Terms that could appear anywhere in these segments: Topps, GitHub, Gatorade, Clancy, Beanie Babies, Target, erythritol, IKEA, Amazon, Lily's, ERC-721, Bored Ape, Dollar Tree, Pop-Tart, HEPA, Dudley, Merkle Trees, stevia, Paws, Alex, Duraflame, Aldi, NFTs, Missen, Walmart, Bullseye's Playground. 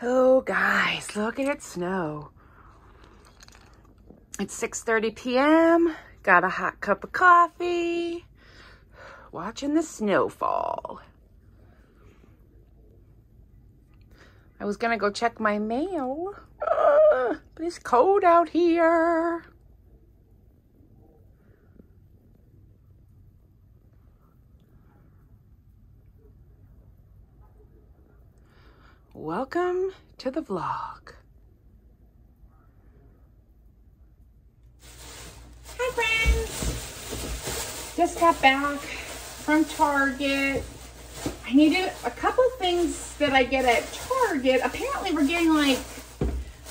Oh, guys, look at it snow. It's 6:30 p.m. Got a hot cup of coffee. Watching the snowfall. I was going to go check my mail, but it's cold out here. Welcome to the vlog. Hi friends! Just got back from Target. I needed a couple things that I get at Target. Apparently we're getting like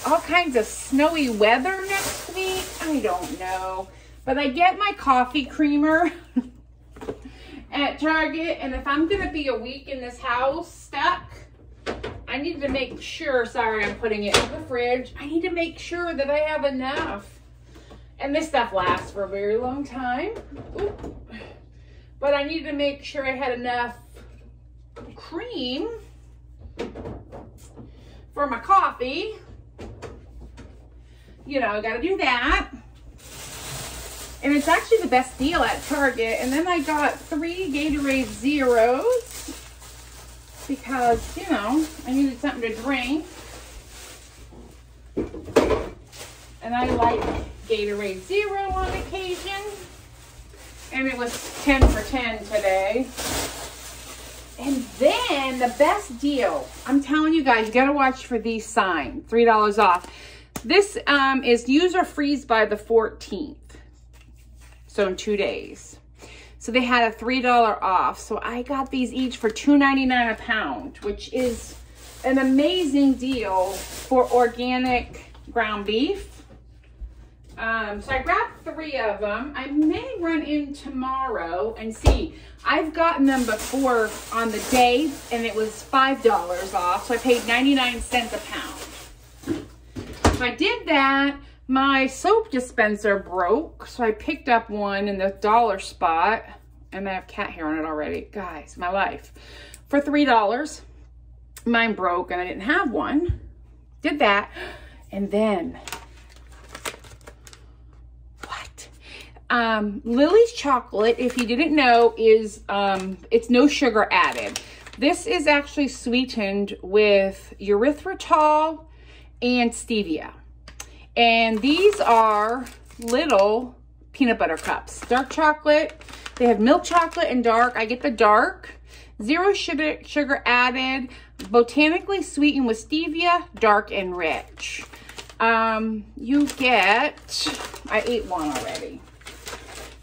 all kinds of snowy weather next week. I don't know. But I get my coffee creamer at Target, and if I'm gonna be a week in this house stuck, I need to make sure, sorry, I'm putting it in the fridge. I need to make sure that I have enough. And this stuff lasts for a very long time. Oop. But I needed to make sure I had enough cream for my coffee. You know, I gotta do that. And it's actually the best deal at Target. And then I got 3 Gatorade Zeros, because, you know, I needed something to drink. And I like Gatorade Zero on occasion. And it was 10 for 10 today. And then the best deal, I'm telling you guys, you gotta watch for these signs, $3 off. This is user freeze by the 14th. So in 2 days. So they had a $3 off. So I got these each for $2.99 a pound, which is an amazing deal for organic ground beef. So I grabbed 3 of them. I may run in tomorrow and see. I've gotten them before on the day, and it was $5 off. So I paid 99 cents a pound. So I did that. My soap dispenser broke, so I picked up one in the dollar spot, and I have cat hair on it already. Guys, my life. For $3, mine broke, and I didn't have one. Did that, and then, what? Lily's chocolate, if you didn't know, is, it's no sugar added. This is actually sweetened with erythritol and stevia. And these are little peanut butter cups. Dark chocolate. They have milk chocolate and dark. I get the dark. Zero sugar added. Botanically sweetened with stevia. Dark and rich. You get... I ate one already.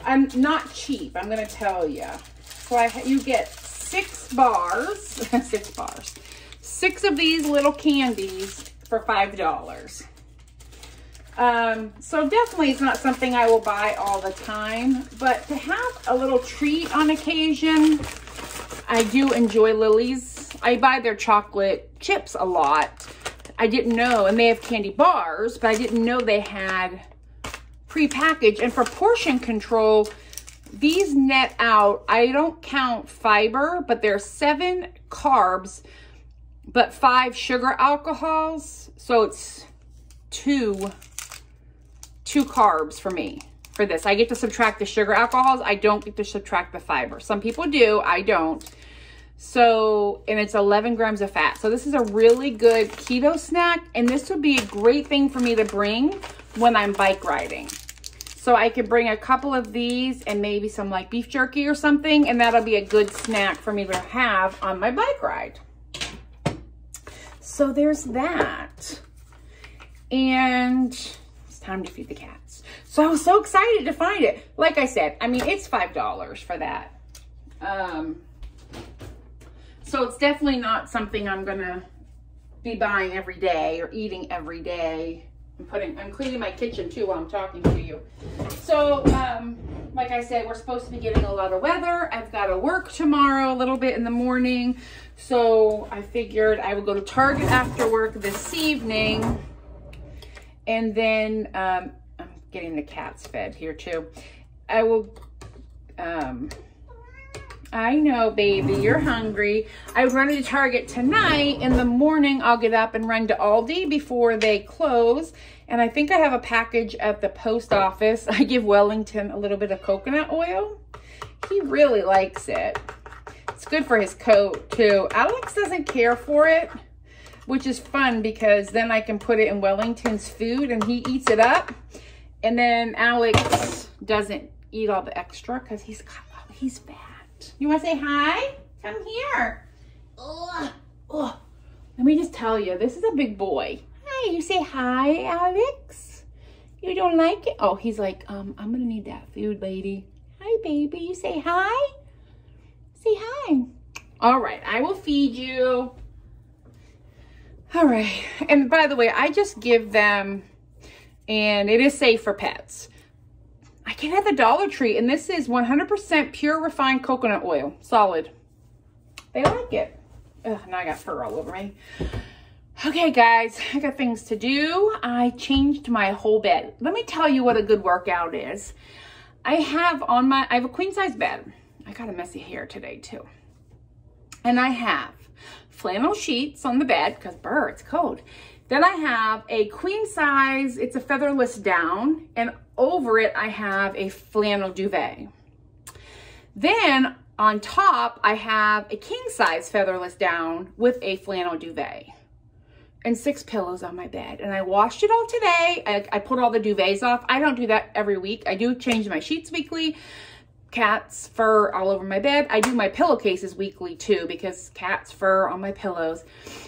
I'm not cheap, I'm going to tell you. So you get 6 bars. 6 bars. 6 of these little candies for $5. So definitely it's not something I will buy all the time, but to have a little treat on occasion, I do enjoy Lily's. I buy their chocolate chips a lot. I didn't know, and they have candy bars, but I didn't know they had prepackaged. And for portion control, these net out, I don't count fiber, but there are 7 carbs, but 5 sugar alcohols. So it's 2 carbs for me for this. I get to subtract the sugar alcohols. I don't get to subtract the fiber. Some people do, I don't. So, and it's 11 grams of fat. So this is a really good keto snack, and this would be a great thing for me to bring when I'm bike riding. So I could bring a couple of these and maybe some like beef jerky or something, and that'll be a good snack for me to have on my bike ride. So there's that. And time to feed the cats. So I was so excited to find it. Like I said, I mean, it's $5 for that. So it's definitely not something I'm gonna be buying every day or eating every day. I'm cleaning my kitchen too while I'm talking to you. So like I said, we're supposed to be getting a lot of weather. I've got to work tomorrow a little bit in the morning. So I figured I would go to Target after work this evening. And then, I'm getting the cats fed here too. I will, I know, baby, you're hungry. I run to Target tonight. In the morning, I'll get up and run to Aldi before they close. And I think I have a package at the post office. I give Wellington a little bit of coconut oil. He really likes it. It's good for his coat, too. Alex doesn't care for it, which is fun because then I can put it in Wellington's food and he eats it up. And then Alex doesn't eat all the extra because he's fat. You want to say hi? Come here. Ugh. Ugh. Let me just tell you, this is a big boy. Hi, you say hi, Alex? You don't like it? Oh, he's like, I'm going to need that food, lady. Hi, baby. You say hi? Say hi. All right, I will feed you. All right, and by the way, I just give them, and it is safe for pets. I get at the Dollar Tree, and this is 100% pure refined coconut oil, solid. They like it. Ugh, now I got fur all over me. Okay, guys, I got things to do. I changed my whole bed. Let me tell you what a good workout is. I have a queen-size bed. I got a messy hair today, too. And I have flannel sheets on the bed because brr, it's cold. Then I have a queen size, it's a featherless down, and over it I have a flannel duvet. Then on top I have a king size featherless down with a flannel duvet and 6 pillows on my bed. And I washed it all today. I put all the duvets off. I don't do that every week. I do change my sheets weekly. Cat's fur all over my bed. I do my pillowcases weekly too because cat's fur on my pillows.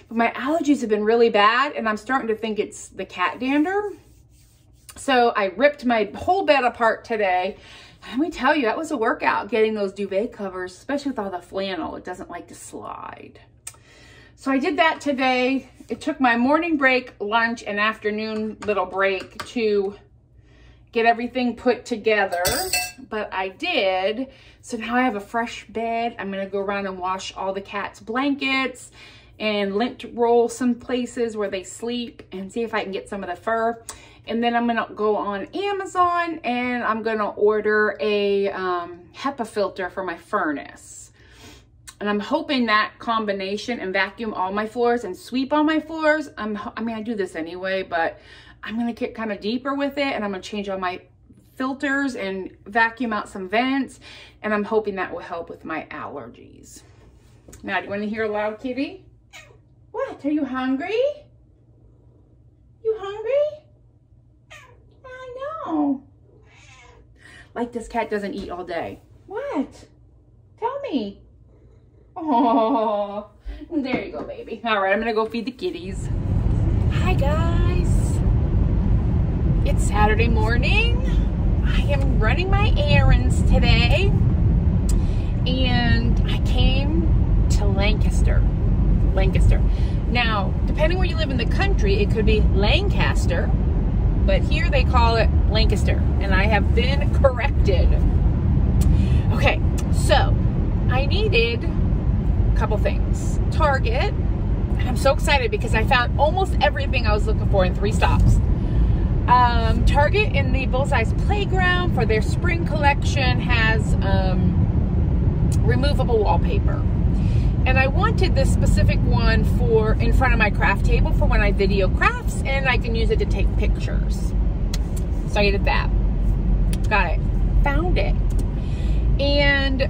But my allergies have been really bad and I'm starting to think it's the cat dander. So I ripped my whole bed apart today. Let me tell you, that was a workout getting those duvet covers, especially with all the flannel. It doesn't like to slide. So I did that today. It took my morning break, lunch, and afternoon little break to get everything put together, but I did. So now I have a fresh bed. I'm gonna go around and wash all the cat's blankets and lint roll some places where they sleep and see if I can get some of the fur. And then I'm gonna go on Amazon and I'm gonna order a HEPA filter for my furnace. And I'm hoping that combination and vacuum all my floors and sweep all my floors. I mean, I do this anyway, but I'm gonna get kind of deeper with it and I'm gonna change all my filters and vacuum out some vents, and I'm hoping that will help with my allergies. Now, do you want to hear a loud kitty? What? Are you hungry? You hungry? I know. Like, this cat doesn't eat all day. What? Tell me. Oh, there you go, baby. All right, I'm gonna go feed the kitties. Hi, guys. It's Saturday morning. I am running my errands today, and I came to Lancaster. Now, depending where you live in the country, it could be Lancaster, but here they call it Lancaster, and I have been corrected. Okay, so I needed a couple things. Target, and I'm so excited because I found almost everything I was looking for in 3 stops. Target in the Bullseye's Playground for their spring collection has removable wallpaper, and I wanted this specific one for in front of my craft table for when I video crafts and I can use it to take pictures. So I did that, got it, found it. And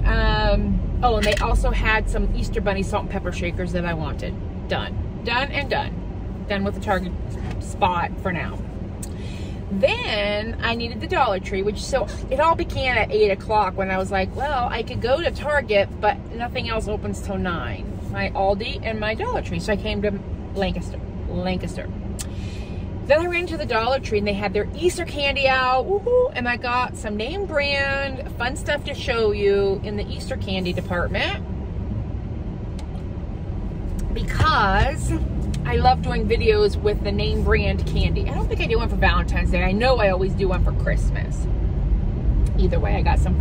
oh, and they also had some Easter Bunny salt and pepper shakers that I wanted. Done with the Target spot for now. Then I needed the Dollar Tree, which so it all began at 8 o'clock when I was like, well, I could go to Target, but nothing else opens till 9. My Aldi and my Dollar Tree. So I came to Lancaster. Then I ran to the Dollar Tree and they had their Easter candy out. Woohoo! And I got some name brand fun stuff to show you in the Easter candy department because I love doing videos with the name brand candy. I don't think I do one for Valentine's Day. I know I always do one for Christmas. Either way, I got some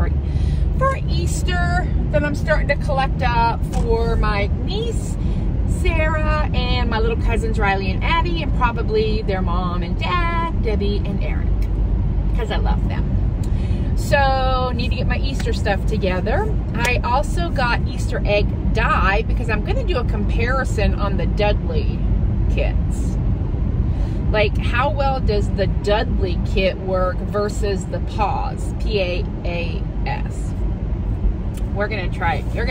for Easter that I'm starting to collect up for my niece, Sarah, and my little cousins, Riley and Abby, and probably their mom and dad, Debbie and Eric, because I love them. So need to get my Easter stuff together. I also got Easter egg dye because I'm gonna do a comparison on the Dudley kits. Like, how well does the Dudley kit work versus the Paws, P-A-A-S. We're gonna try it. We're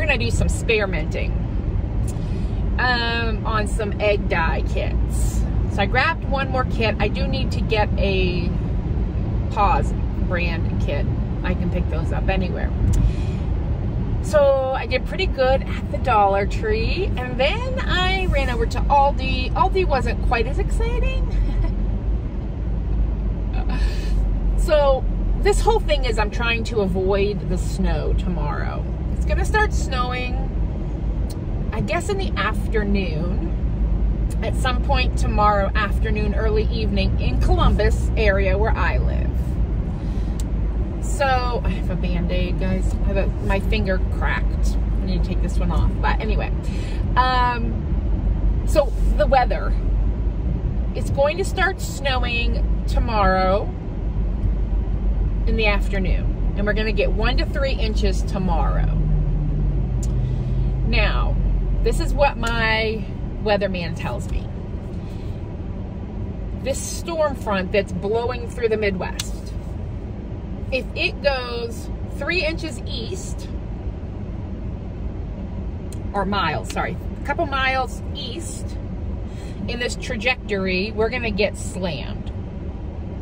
gonna do some experimenting on some egg dye kits. So I grabbed one more kit. I do need to get a Paws brand kit. I can pick those up anywhere. So I did pretty good at the Dollar Tree, and then I ran over to Aldi. Aldi wasn't quite as exciting. So this whole thing is I'm trying to avoid the snow tomorrow. It's gonna start snowing, I guess, in the afternoon, at some point tomorrow afternoon, early evening, in Columbus area where I live. So I have a band-aid, guys. I have my finger cracked. I need to take this one off. But anyway, so the weather. It's going to start snowing tomorrow in the afternoon, and we're going to get 1 to 3 inches tomorrow. Now, this is what my weatherman tells me. This storm front that's blowing through the Midwest, if it goes 3 inches east, or miles, sorry, a couple miles east in this trajectory, we're gonna get slammed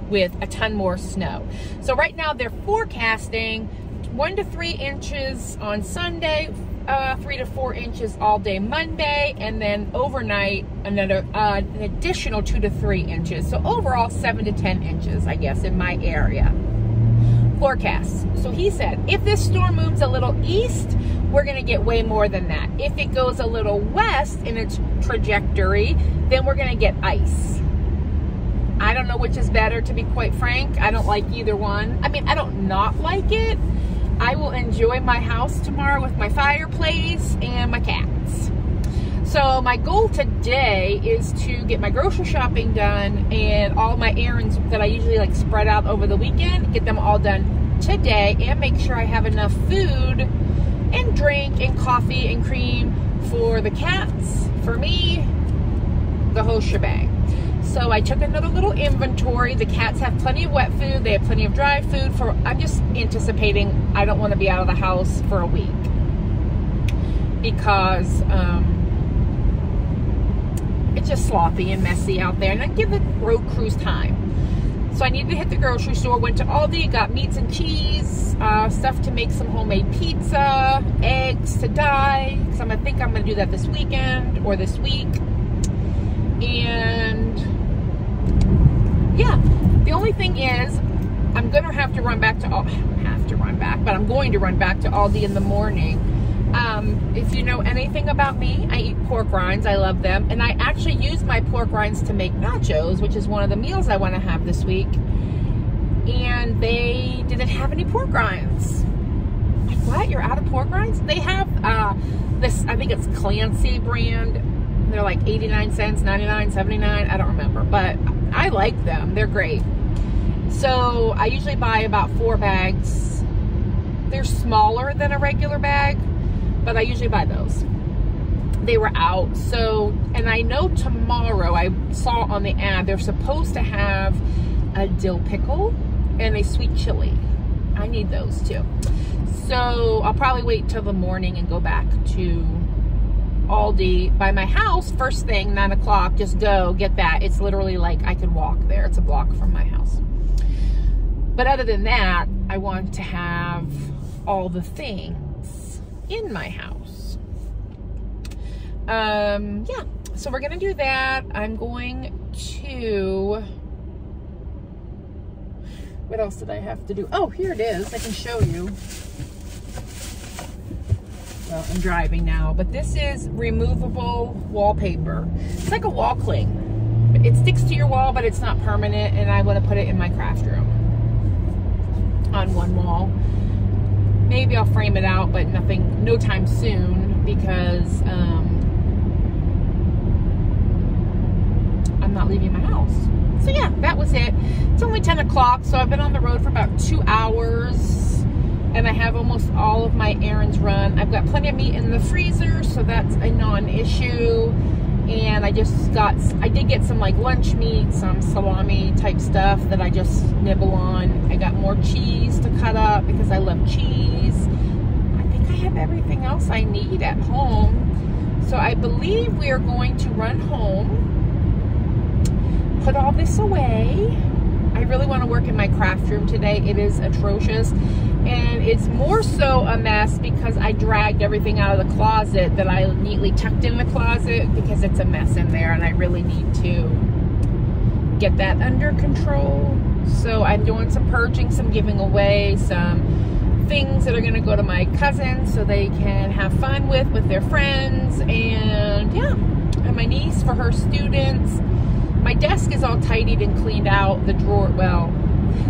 with a ton more snow. So right now they're forecasting 1 to 3 inches on Sunday, 3 to 4 inches all day Monday, and then overnight another an additional 2 to 3 inches. So overall 7 to 10 inches, I guess, in my area. Forecast. So he said, if this storm moves a little east, we're going to get way more than that. If it goes a little west in its trajectory, then we're going to get ice. I don't know which is better, to be quite frank. I don't like either one. I mean, I don't not like it. I will enjoy my house tomorrow with my fireplace and my cats. So my goal today is to get my grocery shopping done and all my errands that I usually like spread out over the weekend, get them all done today, and make sure I have enough food and drink and coffee and cream for the cats, for me, the whole shebang. So I took another little inventory. The cats have plenty of wet food. They have plenty of dry food. For I'm just anticipating I don't want to be out of the house for a week because it's just sloppy and messy out there, and I give the road crews time. So I needed to hit the grocery store, went to Aldi, got meats and cheese, stuff to make some homemade pizza, eggs to dye, because I think I'm going to do that this weekend or this week. And yeah, the only thing is I'm going to have to run back to I'm going to run back to Aldi in the morning. If you know anything about me, I eat pork rinds. I love them. And I actually use my pork rinds to make nachos, which is one of the meals I want to have this week. And they didn't have any pork rinds. Like, what? You're out of pork rinds? They have this, I think it's Clancy brand. They're like 89 cents, 99, 79. I don't remember. But I like them. They're great. So I usually buy about 4 bags. They're smaller than a regular bag, but I usually buy those. They were out, so, and I know tomorrow, I saw on the ad, they're supposed to have a dill pickle and a sweet chili. I need those too. So I'll probably wait till the morning and go back to Aldi by my house, first thing, 9 o'clock, just go get that. It's literally like, I could walk there. It's a block from my house. But other than that, I want to have all the things in my house. Yeah, so we're gonna do that. I'm going to, what else did I have to do? Oh, here it is. I can show you. Well, I'm driving now, but this is removable wallpaper. It's like a wall cling. It sticks to your wall, but it's not permanent, and I want to put it in my craft room on one wall. Maybe I'll frame it out, but nothing, no time soon, because I'm not leaving my house. So yeah, that was it. It's only 10 o'clock, so I've been on the road for about 2 hours, and I have almost all of my errands run. I've got plenty of meat in the freezer, so that's a non-issue. And I just got, I did get some like lunch meat, some salami type stuff that I just nibble on. I got more cheese to cut up because I love cheese. I think I have everything else I need at home. So I believe we are going to run home, put all this away. I really want to work in my craft room today. It is atrocious. And it's more so a mess because I dragged everything out of the closet that I neatly tucked in the closet, because it's a mess in there and I really need to get that under control. So I'm doing some purging, some giving away, some things that are going to go to my cousins so they can have fun with their friends, and yeah, and my niece for her students. My desk is all tidied and cleaned out, the drawer, well,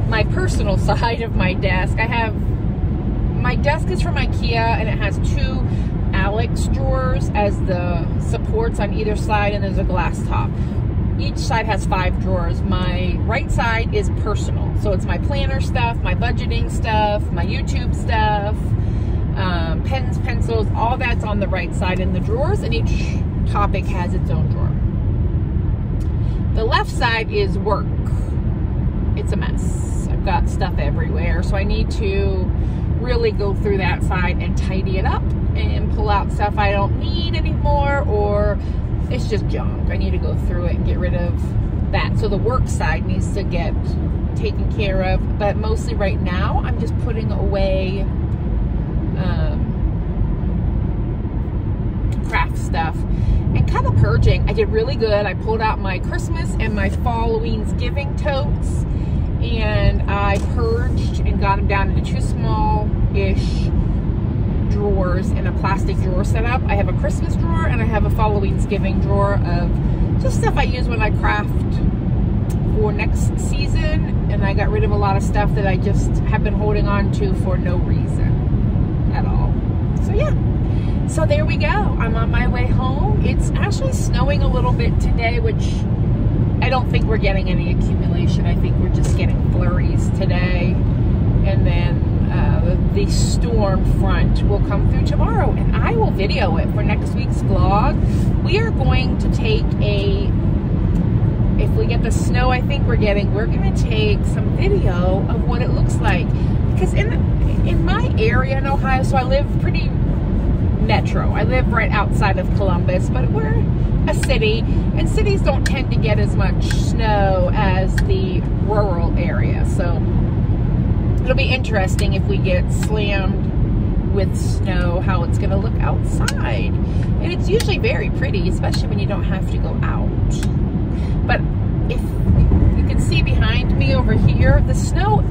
my personal side of my desk. I have, my desk is from IKEA and it has 2 Alex drawers as the supports on either side, and there's a glass top. Each side has 5 drawers. My right side is personal. So it's my planner stuff, my budgeting stuff, my YouTube stuff, pens, pencils, all that's on the right side in the drawers, and each topic has its own drawer. The left side is work. It's a mess. I've got stuff everywhere, so I need to really go through that side and tidy it up and pull out stuff I don't need anymore, or it's just junk. I need to go through it and get rid of that. So the work side needs to get taken care of, but mostly right now I'm just putting away craft stuff and kind of purging. I did really good. I pulled out my Christmas and my Halloweensgiving totes, and I purged and got them down into 2 small-ish drawers in a plastic drawer setup. I have a Christmas drawer and I have a Halloweensgiving drawer of just stuff I use when I craft for next season, and I got rid of a lot of stuff that I just have been holding on to for no reason at all. So yeah. So there we go. I'm on my way home. It's actually snowing a little bit today, which I don't think we're getting any accumulation. I think we're just getting flurries today. And then the storm front will come through tomorrow, and I will video it for next week's vlog. We are going to take a, if we get the snow I think we're getting, we're going to take some video of what it looks like. Because in my area in Ohio, so I live pretty metro. I live right outside of Columbus, but we're a city, and cities don't tend to get as much snow as the rural area, so it'll be interesting if we get slammed with snow, how it's going to look outside. And it's usually very pretty, especially when you don't have to go out. But if you can see behind me over here, the snow,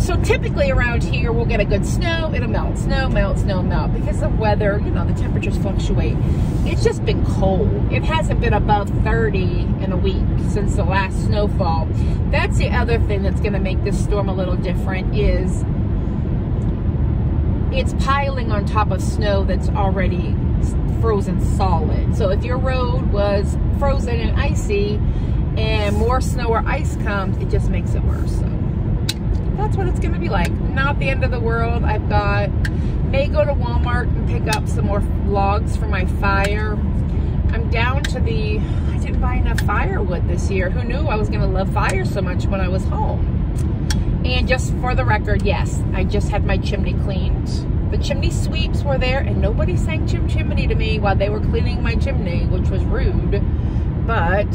so typically around here, we'll get a good snow, it'll melt, snow, melt, snow, melt, because the weather, you know, the temperatures fluctuate. It's just been cold. It hasn't been above 30 in a week since the last snowfall. That's the other thing that's going to make this storm a little different, is it's piling on top of snow that's already frozen solid. So if your road was frozen and icy, and more snow or ice comes, it just makes it worse, so. That's what it's going to be like. Not the end of the world. I've got, may go to Walmart and pick up some more logs for my fire. I'm down to the, I didn't buy enough firewood this year. Who knew I was going to love fire so much when I was home? And just for the record, yes, I just had my chimney cleaned. The chimney sweeps were there, and nobody sang Chim Chimney to me while they were cleaning my chimney, which was rude. But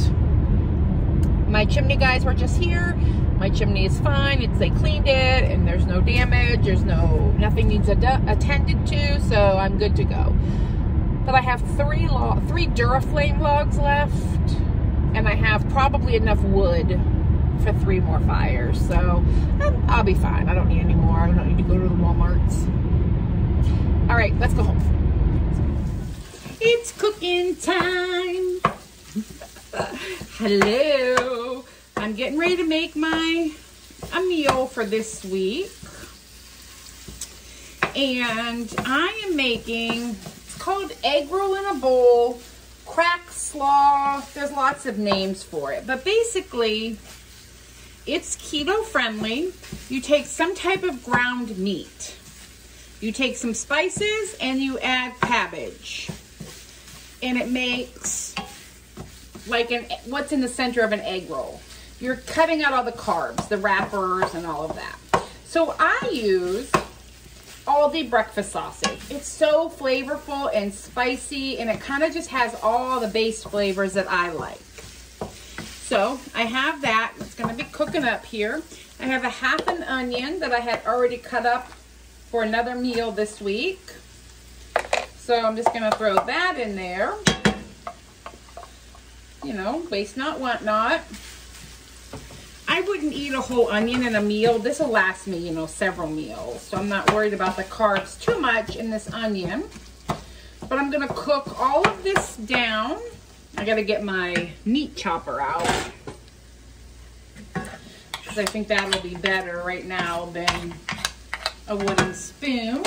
my chimney guys were just here. My chimney is fine. It's, they cleaned it, and there's no damage. There's no, nothing needs attended to, so I'm good to go. But I have three Duraflame logs left, and I have probably enough wood for 3 more fires, so I'll be fine. I don't need any more. I don't need to go to the Walmarts. All right, let's go home. It's cooking time. Hello. I'm getting ready to make my a meal for this week, and I am making, it's called egg roll in a bowl, crack slaw there's lots of names for it, but basically it's keto friendly. You take some type of ground meat. You take some spices and you add cabbage. And it makes like what's in the center of an egg roll. You're cutting out all the carbs, the wrappers and all of that. So I use Aldi breakfast sausage. It's so flavorful and spicy, and it kind of just has all the base flavors that I like. So I have that. It's going to be cooking up here. I have a half an onion that I had already cut up for another meal this week. So I'm just going to throw that in there. You know, waste not, want not. I wouldn't eat a whole onion in a meal. This will last me, you know, several meals. So I'm not worried about the carbs too much in this onion. But I'm going to cook all of this down. I got to get my meat chopper out, because I think that'll be better right now than a wooden spoon.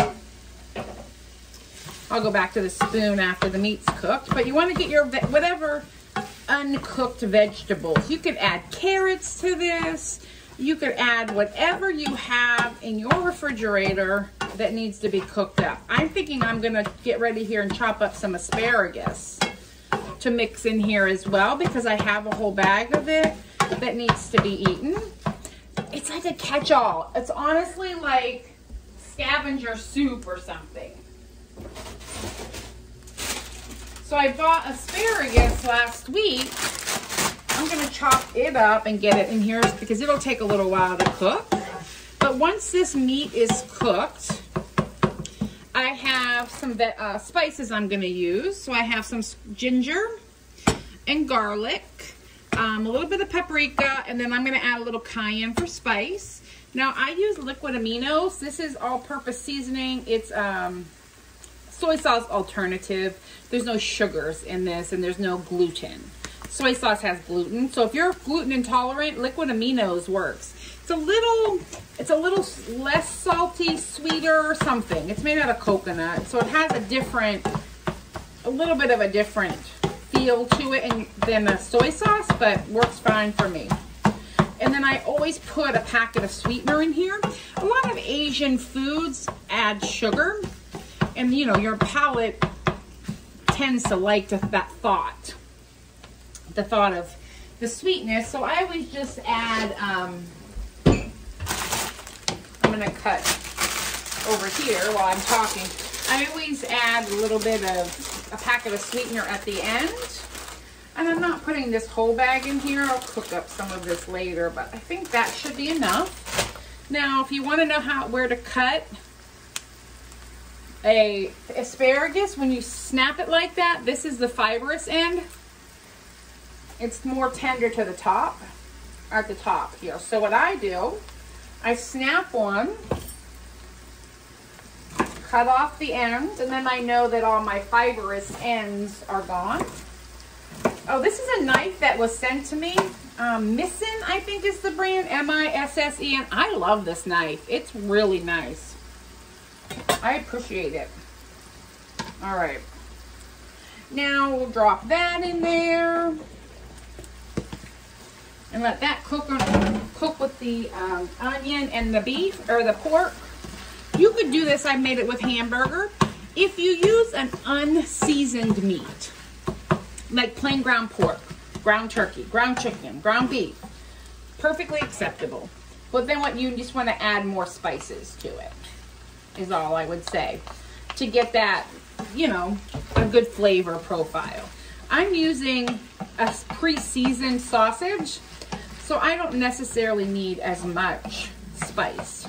I'll go back to the spoon after the meat's cooked. But you want to get your whatever uncooked vegetables. You could add carrots to this. You could add whatever you have in your refrigerator that needs to be cooked up. I'm thinking I'm gonna get ready here and chop up some asparagus to mix in here as well, because I have a whole bag of it that needs to be eaten. It's like a catch-all. It's honestly like scavenger soup or something. So I bought asparagus last week. I'm going to chop it up and get it in here because it'll take a little while to cook. But once this meat is cooked, I have some spices I'm going to use. So I have some ginger and garlic, a little bit of paprika, and then I'm going to add a little cayenne for spice. Now I use liquid aminos. This is all-purpose seasoning. It's soy sauce alternative. There's no sugars in this and there's no gluten. Soy sauce has gluten. So if you're gluten intolerant, liquid aminos works. It's a little less salty, sweeter or something. It's made out of coconut. So it has a little bit of a different feel to it than the soy sauce, but works fine for me. And then I always put a packet of sweetener in here. A lot of Asian foods add sugar. And you know, your palate tends to like the thought of the sweetness. So I always just add, I'm going to cut over here while I'm talking. I always add a little bit of a packet of sweetener at the end. And I'm not putting this whole bag in here. I'll cook up some of this later, but I think that should be enough. Now, if you want to know where to cut a asparagus, when you snap it like that, this is the fibrous end. It's more tender to the top, at the top here. So what I do, I snap one, cut off the end, and then I know that all my fibrous ends are gone. Oh, this is a knife that was sent to me. Missen, I think is the brand, M-I-S-S-E-N. I love this knife. It's really nice. I appreciate it. All right. Now we'll drop that in there and let that cook with the onion and the beef or the pork. You could do this. I made it with hamburger. If you use an unseasoned meat, like plain ground pork, ground turkey, ground chicken, ground beef, perfectly acceptable. But then what you just want to add more spices to it. Is all I would say to get that, you know, a good flavor profile. I'm using a pre-seasoned sausage, so I don't necessarily need as much spice.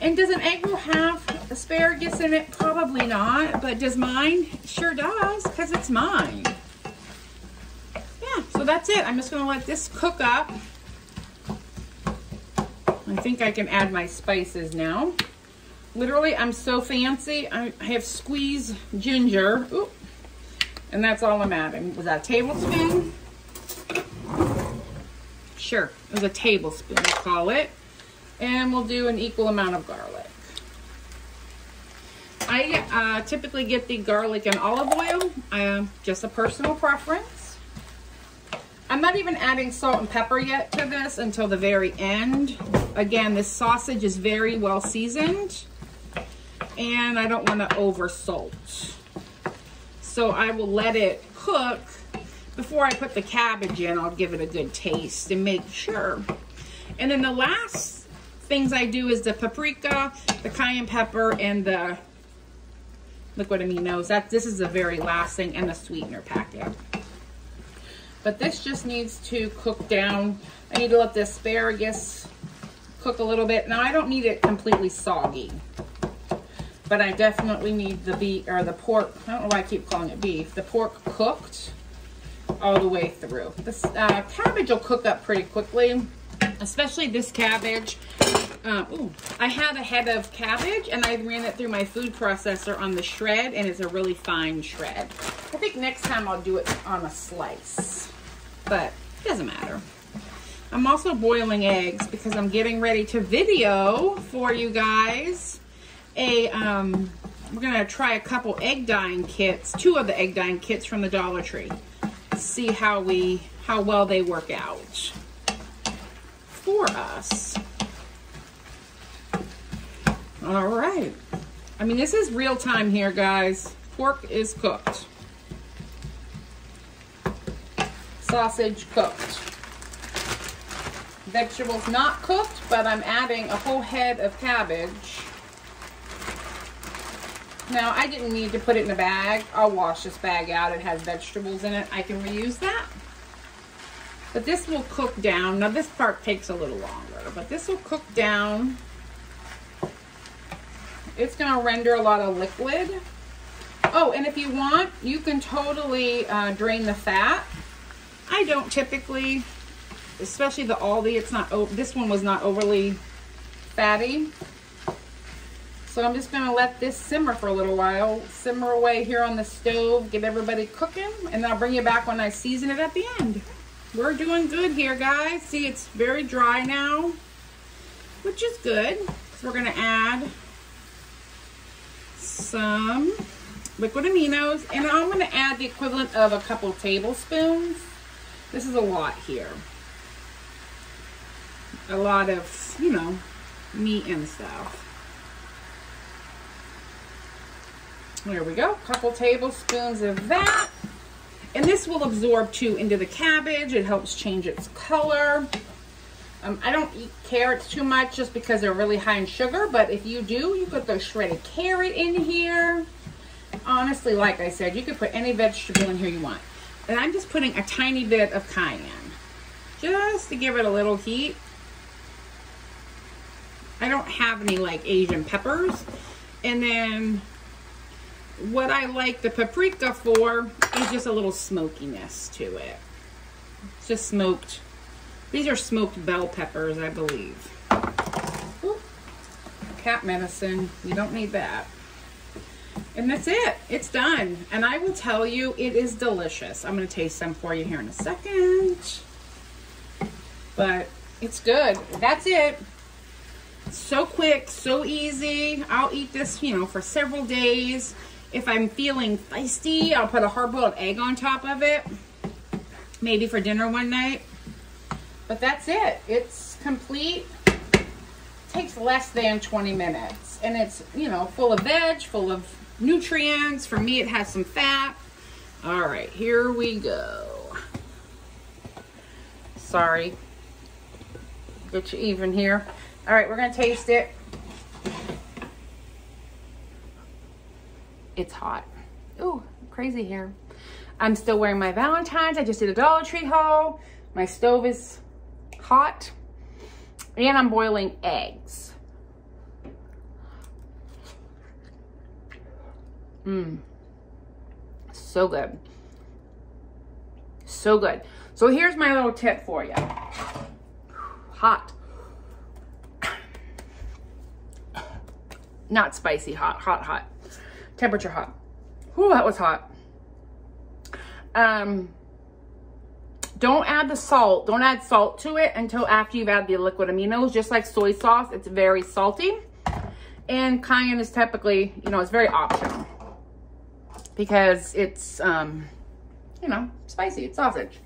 And does an egg roll have asparagus in it? Probably not, but does mine? Sure does, because it's mine. Yeah, so that's it. I'm just going to let this cook up. I think I can add my spices now. Literally, I'm so fancy. I have squeezed ginger. Ooh, and that's all I'm adding. Was that a tablespoon? Sure, it was a tablespoon, we'll call it. And we'll do an equal amount of garlic. I typically get the garlic and olive oil, just a personal preference. I'm not even adding salt and pepper yet to this until the very end. Again, this sausage is very well seasoned and I don't want to over salt. So I will let it cook. Before I put the cabbage in, I'll give it a good taste and make sure. And then the last things I do is the paprika, the cayenne pepper, and the liquid aminos. This is the very last thing, and the sweetener packet. But this just needs to cook down. I need to let the asparagus cook a little bit. Now I don't need it completely soggy, but I definitely need the beef or the pork. I don't know why I keep calling it beef. The pork cooked all the way through. This cabbage will cook up pretty quickly, especially this cabbage. I had a head of cabbage and I ran it through my food processor on the shred, and it's a really fine shred. I think next time I'll do it on a slice, but it doesn't matter. I'm also boiling eggs because I'm getting ready to video for you guys. We're gonna try a couple egg dyeing kits, two of the egg dyeing kits from the Dollar Tree. See how well they work out for us. All right. I mean, this is real time here, guys. Pork is cooked. Sausage cooked. Vegetables not cooked, but I'm adding a whole head of cabbage. Now, I didn't need to put it in a bag. I'll wash this bag out. It has vegetables in it. I can reuse that. But this will cook down. Now, this part takes a little longer, but this will cook down. It's going to render a lot of liquid. Oh, and if you want, you can totally drain the fat. I don't typically, especially the Aldi, it's not, this one was not overly fatty. So I'm just gonna let this simmer for a little while, simmer away here on the stove, get everybody cooking, and I'll bring you back when I season it at the end. We're doing good here, guys. See, it's very dry now, which is good. So we're gonna add some liquid aminos, and I'm gonna add the equivalent of a couple tablespoons. This is a lot here. A lot of, you know, meat and stuff. There we go, a couple tablespoons of that. And this will absorb too into the cabbage. It helps change its color. I don't eat carrots too much just because they're really high in sugar, but if you do, you could throw shredded carrot in here. Honestly, like I said, you could put any vegetable in here you want. And I'm just putting a tiny bit of cayenne just to give it a little heat. I don't have any like Asian peppers. And then what I like the paprika for is just a little smokiness to it. It's just smoked. These are smoked bell peppers, I believe. Ooh, cat medicine. You don't need that. And that's it. It's done. And I will tell you, it is delicious. I'm going to taste some for you here in a second. But it's good. That's it. So quick, so easy. I'll eat this, you know, for several days. If I'm feeling feisty, I'll put a hard-boiled egg on top of it, maybe for dinner one night. But that's it. It's complete. It takes less than 20 minutes. And it's, you know, full of veg, full of nutrients. For me, it has some fat. All right, here we go. Sorry. Get you even here. All right, we're going to taste it. It's hot. Ooh, crazy here. I'm still wearing my Valentine's. I just did a Dollar Tree haul. My stove is hot. And I'm boiling eggs. So good. So good. So here's my little tip for you. Hot. Not spicy, hot, hot, hot. Temperature hot. Ooh, that was hot. Don't add the salt. Don't add salt to it until after you've added the liquid aminos. Just like soy sauce, it's very salty. And cayenne is typically, you know, it's very optional because it's, you know, spicy, it's sausage.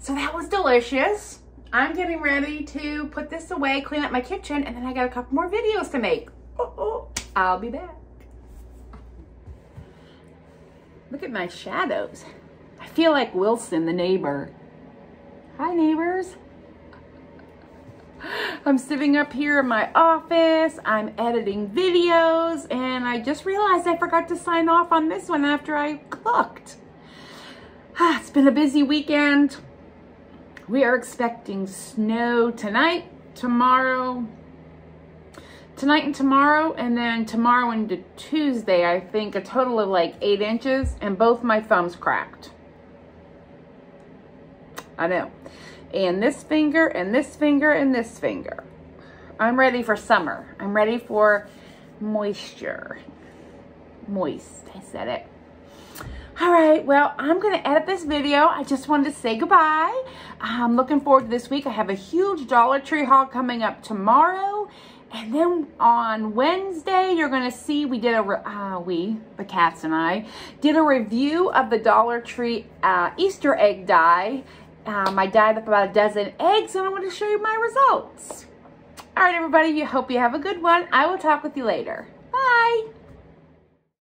So that was delicious. I'm getting ready to put this away, clean up my kitchen, and then I got a couple more videos to make. I'll be back. Look at my shadows. I feel like Wilson, the neighbor. Hi, neighbors. I'm sitting up here in my office. I'm editing videos, and I just realized I forgot to sign off on this one after I cooked. It's been a busy weekend. We are expecting snow tonight, tomorrow, and then tomorrow into Tuesday, I think a total of like 8 inches, and both my thumbs cracked. I know. And this finger, and this finger, and this finger. I'm ready for summer. I'm ready for moisture. Moist, I said it. All right, well, I'm gonna edit this video. I just wanted to say goodbye. I'm looking forward to this week. I have a huge Dollar Tree haul coming up tomorrow. And then on Wednesday, you're gonna see, we did a, the cats and I, did a review of the Dollar Tree Easter egg dye. I dyed up about 12 eggs, and I want to show you my results. All right, everybody, I hope you have a good one. I will talk with you later. Bye.